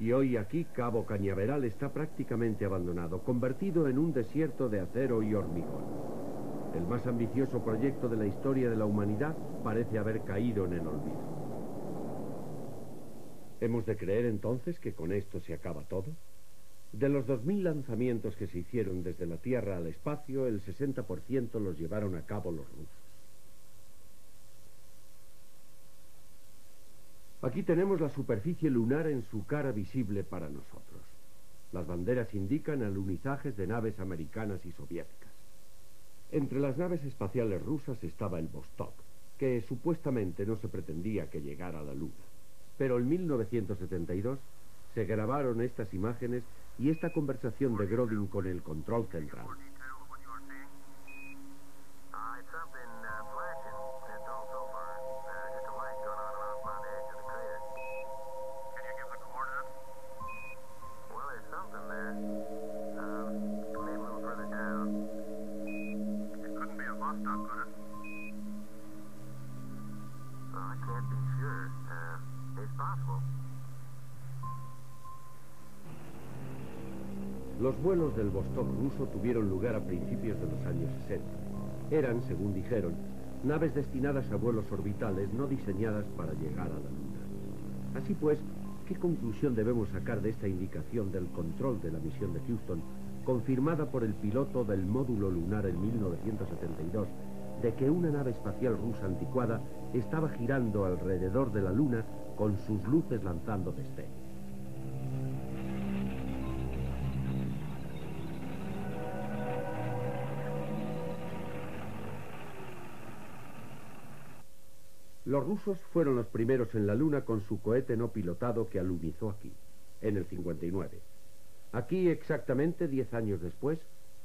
Y hoy aquí Cabo Cañaveral está prácticamente abandonado, convertido en un desierto de acero y hormigón. El más ambicioso proyecto de la historia de la humanidad parece haber caído en el olvido. ¿Hemos de creer entonces que con esto se acaba todo? De los dos mil lanzamientos que se hicieron desde la Tierra al espacio, el sesenta por ciento los llevaron a cabo los rusos. Aquí tenemos la superficie lunar en su cara visible para nosotros. Las banderas indican alunizajes de naves americanas y soviéticas. Entre las naves espaciales rusas estaba el Vostok, que supuestamente no se pretendía que llegara a la Luna. Pero en mil novecientos setenta y dos se grabaron estas imágenes y esta conversación de Grodin con el control central. Los vuelos del Vostok ruso tuvieron lugar a principios de los años sesenta. Eran, según dijeron, naves destinadas a vuelos orbitales no diseñadas para llegar a la Luna. Así pues, ¿qué conclusión debemos sacar de esta indicación del control de la misión de Houston, confirmada por el piloto del módulo lunar en mil novecientos setenta y dos, de que una nave espacial rusa anticuada estaba girando alrededor de la Luna con sus luces lanzando destellos? Los rusos fueron los primeros en la Luna con su cohete no pilotado que alunizó aquí, en el cincuenta y nueve. Aquí, exactamente diez años después,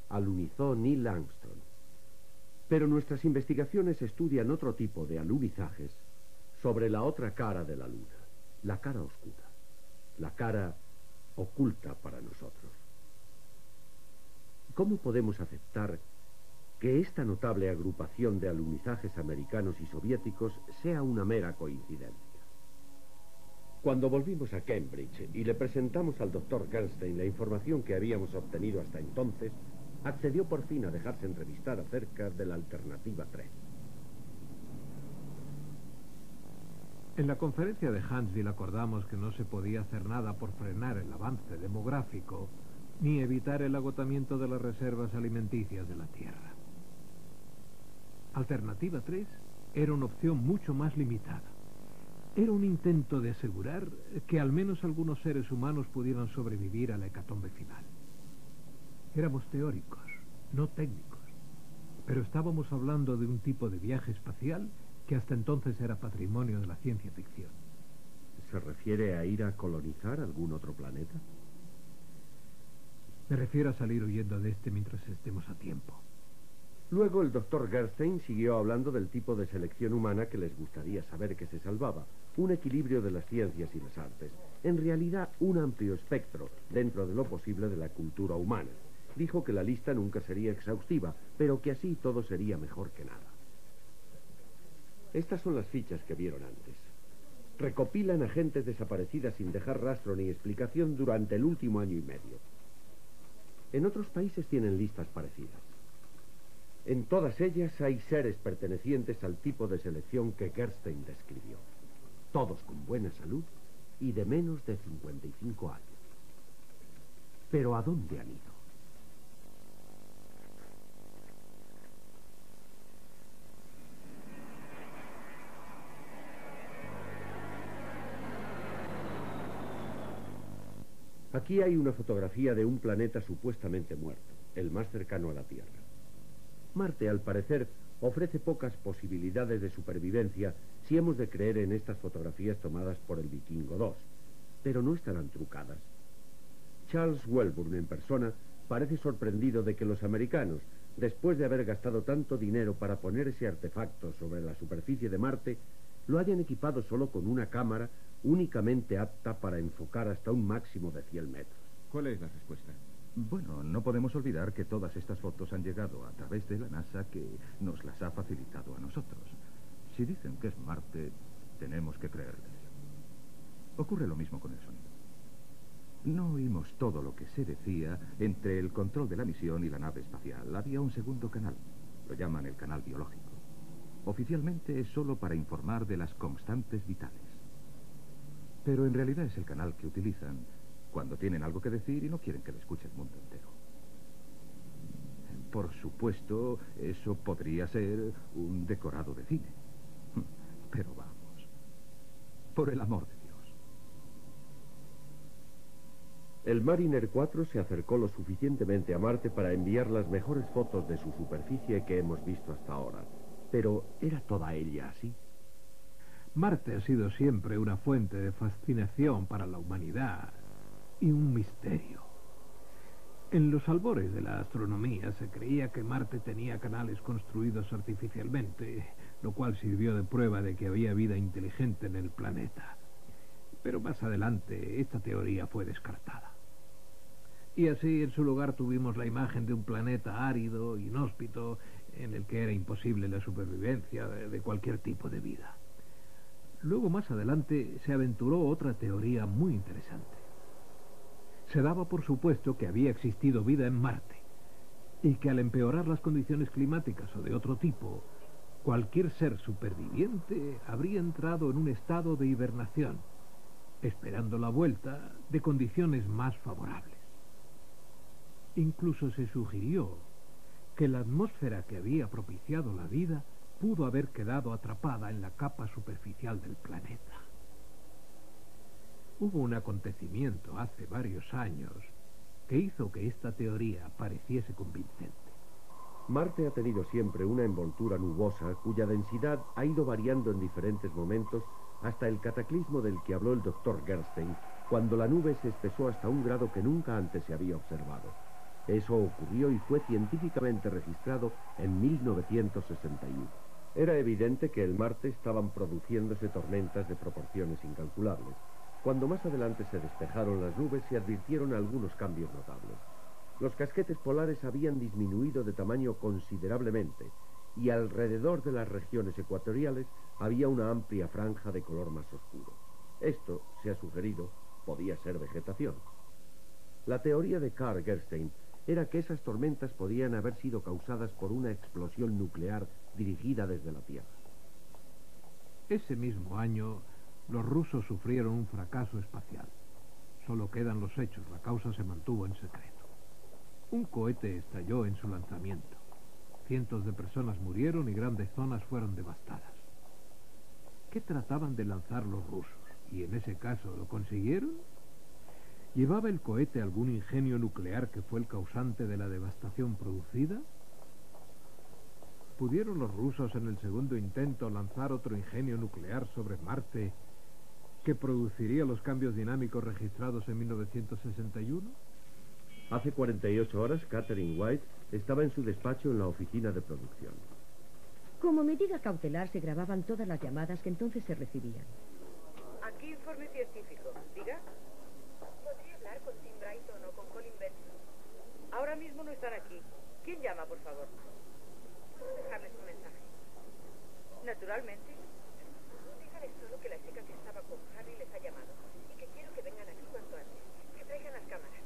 alunizó Neil Armstrong. Pero nuestras investigaciones estudian otro tipo de alunizajes sobre la otra cara de la Luna, la cara oscura, la cara oculta para nosotros. ¿Cómo podemos aceptar que esta notable agrupación de alunizajes americanos y soviéticos sea una mera coincidencia? Cuando volvimos a Cambridge y le presentamos al doctor Gerstein la información que habíamos obtenido hasta entonces, accedió por fin a dejarse entrevistar acerca de la Alternativa tres. En la conferencia de Huntsville acordamos que no se podía hacer nada por frenar el avance demográfico ni evitar el agotamiento de las reservas alimenticias de la Tierra. Alternativa tres era una opción mucho más limitada. Era un intento de asegurar que al menos algunos seres humanos pudieran sobrevivir a la hecatombe final. Éramos teóricos, no técnicos, pero estábamos hablando de un tipo de viaje espacial que hasta entonces era patrimonio de la ciencia ficción. ¿Se refiere a ir a colonizar algún otro planeta? Me refiero a salir huyendo de este mientras estemos a tiempo. Luego el doctor Gerstein siguió hablando del tipo de selección humana que les gustaría saber que se salvaba, un equilibrio de las ciencias y las artes, en realidad un amplio espectro dentro de lo posible de la cultura humana. Dijo que la lista nunca sería exhaustiva, pero que así todo sería mejor que nada. Estas son las fichas que vieron antes. Recopilan a gentes desaparecidas sin dejar rastro ni explicación durante el último año y medio. En otros países tienen listas parecidas. En todas ellas hay seres pertenecientes al tipo de selección que Gerstein describió. Todos con buena salud y de menos de cincuenta y cinco años. ¿Pero a dónde han ido? Aquí hay una fotografía de un planeta supuestamente muerto, el más cercano a la Tierra. Marte, al parecer, ofrece pocas posibilidades de supervivencia si hemos de creer en estas fotografías tomadas por el Vikingo dos, pero no estarán trucadas. Charles Welburn en persona parece sorprendido de que los americanos, después de haber gastado tanto dinero para poner ese artefacto sobre la superficie de Marte, lo hayan equipado solo con una cámara únicamente apta para enfocar hasta un máximo de cien metros. ¿Cuál es la respuesta? Bueno, no podemos olvidar que todas estas fotos han llegado a través de la NASA, que nos las ha facilitado a nosotros. Si dicen que es Marte, tenemos que creerles. Ocurre lo mismo con el sonido. No oímos todo lo que se decía entre el control de la misión y la nave espacial. Había un segundo canal. Lo llaman el canal biológico. Oficialmente es solo para informar de las constantes vitales. Pero en realidad es el canal que utilizan cuando tienen algo que decir y no quieren que lo escuche el mundo entero. Por supuesto, eso podría ser un decorado de cine. Pero vamos, por el amor de Dios. El Mariner cuatro se acercó lo suficientemente a Marte para enviar las mejores fotos de su superficie que hemos visto hasta ahora. Pero, ¿era toda ella así? Marte ha sido siempre una fuente de fascinación para la humanidad y un misterio. En los albores de la astronomía se creía que Marte tenía canales construidos artificialmente, lo cual sirvió de prueba de que había vida inteligente en el planeta. Pero más adelante esta teoría fue descartada. Y así en su lugar tuvimos la imagen de un planeta árido, inhóspito, en el que era imposible la supervivencia de cualquier tipo de vida. Luego más adelante se aventuró otra teoría muy interesante. Se daba por supuesto que había existido vida en Marte y que al empeorar las condiciones climáticas o de otro tipo, cualquier ser superviviente habría entrado en un estado de hibernación, esperando la vuelta de condiciones más favorables. Incluso se sugirió que la atmósfera que había propiciado la vida pudo haber quedado atrapada en la capa superficial del planeta. Hubo un acontecimiento hace varios años que hizo que esta teoría pareciese convincente. Marte ha tenido siempre una envoltura nubosa cuya densidad ha ido variando en diferentes momentos hasta el cataclismo del que habló el doctor Gerstein, cuando la nube se espesó hasta un grado que nunca antes se había observado. Eso ocurrió y fue científicamente registrado en mil novecientos sesenta y uno. Era evidente que en Marte estaban produciéndose tormentas de proporciones incalculables. Cuando más adelante se despejaron las nubes, se advirtieron algunos cambios notables. Los casquetes polares habían disminuido de tamaño considerablemente, y alrededor de las regiones ecuatoriales había una amplia franja de color más oscuro. Esto, se ha sugerido, podía ser vegetación. La teoría de Carl Gerstein era que esas tormentas podían haber sido causadas por una explosión nuclear dirigida desde la Tierra. Ese mismo año, los rusos sufrieron un fracaso espacial. Solo quedan los hechos, la causa se mantuvo en secreto. Un cohete estalló en su lanzamiento. Cientos de personas murieron y grandes zonas fueron devastadas. ¿Qué trataban de lanzar los rusos? ¿Y en ese caso lo consiguieron? ¿Llevaba el cohete algún ingenio nuclear que fue el causante de la devastación producida? ¿Pudieron los rusos en el segundo intento lanzar otro ingenio nuclear sobre Marte que produciría los cambios dinámicos registrados en mil novecientos sesenta y uno? Hace cuarenta y ocho horas, Catherine White estaba en su despacho en la oficina de producción. Como medida cautelar se grababan todas las llamadas que entonces se recibían. Aquí informe científico, diga. ¿Podría hablar con Tim Brighton o con Colin Benson? Ahora mismo no están aquí. ¿Quién llama, por favor? ¿Puedo dejarles un mensaje? Naturalmente. Dígales solo que la chica que estaba con Harry les ha llamado y que quiero que vengan aquí cuanto antes, que traigan las cámaras.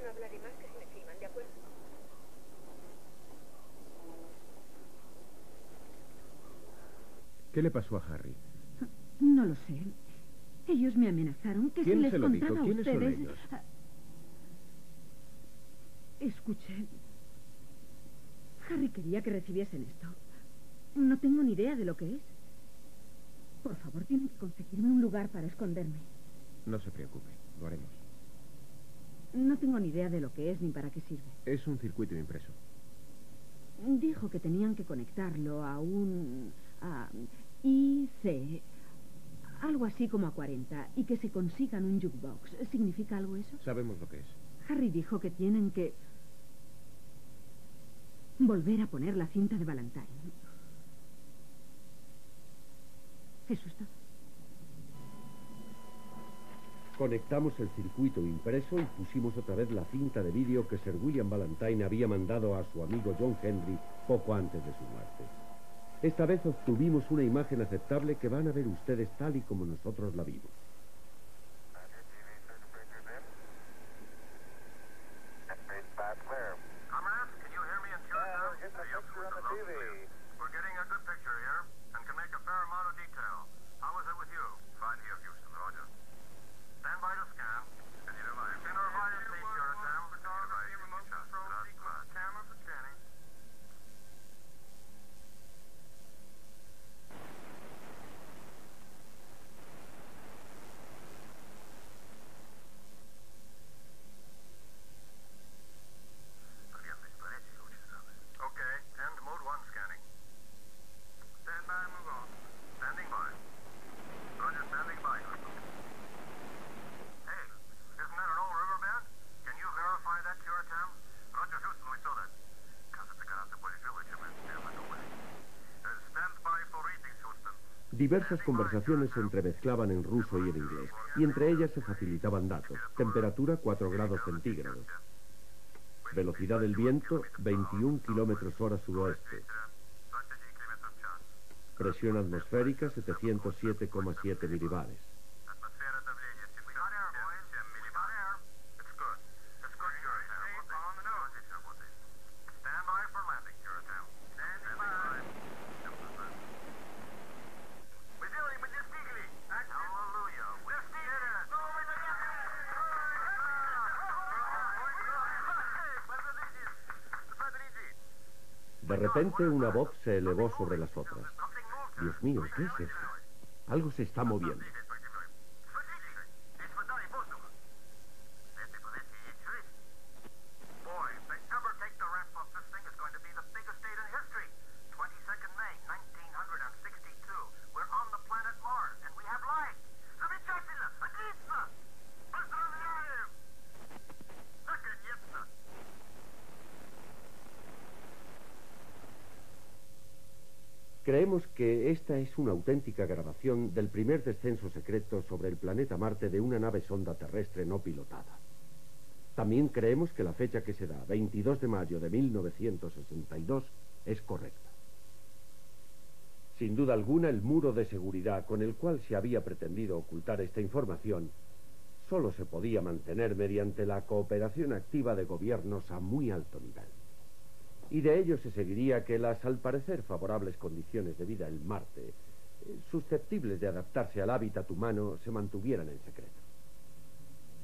No hablaré más que si me filman, ¿de acuerdo? ¿Qué le pasó a Harry? No lo sé. Ellos me amenazaron que si les contaba a ustedes... ¿Quién se lo dijo? ¿Quiénes son ellos? Escuchen. Harry quería que recibiesen esto. No tengo ni idea de lo que es. Por favor, tienen que conseguirme un lugar para esconderme. No se preocupe, lo haremos. No tengo ni idea de lo que es ni para qué sirve. Es un circuito impreso. Dijo que tenían que conectarlo a un... a... I C. Algo así como a cuarenta. Y que se consigan un jukebox. ¿Significa algo eso? Sabemos lo que es. Harry dijo que tienen que... volver a poner la cinta de Valentine. Eso es todo. Conectamos el circuito impreso y pusimos otra vez la cinta de vídeo que Sir William Ballantyne había mandado a su amigo John Henry poco antes de su muerte. Esta vez obtuvimos una imagen aceptable que van a ver ustedes tal y como nosotros la vimos. Diversas conversaciones se entremezclaban en ruso y en inglés, y entre ellas se facilitaban datos. Temperatura cuatro grados centígrados. Velocidad del viento veintiún kilómetros hora suroeste. Presión atmosférica setecientos siete coma siete milibares. De repente una voz se elevó sobre las otras. Dios mío, ¿qué es eso? Algo se está moviendo. Creemos que esta es una auténtica grabación del primer descenso secreto sobre el planeta Marte de una nave sonda terrestre no pilotada. También creemos que la fecha que se da, veintidós de mayo de mil novecientos sesenta y dos, es correcta. Sin duda alguna, el muro de seguridad con el cual se había pretendido ocultar esta información solo se podía mantener mediante la cooperación activa de gobiernos a muy alto nivel. Y de ello se seguiría que las, al parecer, favorables condiciones de vida en Marte, susceptibles de adaptarse al hábitat humano, se mantuvieran en secreto.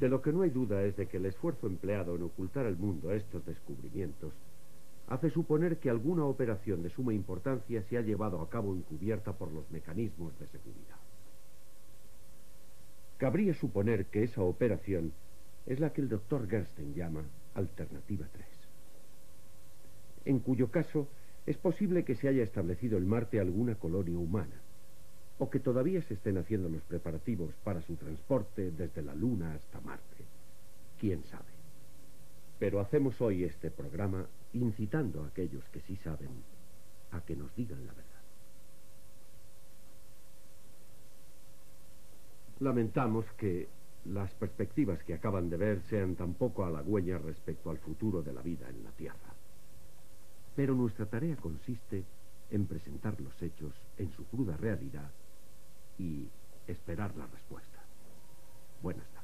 De lo que no hay duda es de que el esfuerzo empleado en ocultar al mundo estos descubrimientos hace suponer que alguna operación de suma importancia se ha llevado a cabo encubierta por los mecanismos de seguridad. Cabría suponer que esa operación es la que el doctor Gerstein llama Alternativa tres. En cuyo caso es posible que se haya establecido en Marte alguna colonia humana, o que todavía se estén haciendo los preparativos para su transporte desde la Luna hasta Marte. ¿Quién sabe? Pero hacemos hoy este programa incitando a aquellos que sí saben a que nos digan la verdad. Lamentamos que las perspectivas que acaban de ver sean tan poco halagüeñas respecto al futuro de la vida en la Tierra. Pero nuestra tarea consiste en presentar los hechos en su cruda realidad y esperar la respuesta. Buenas tardes.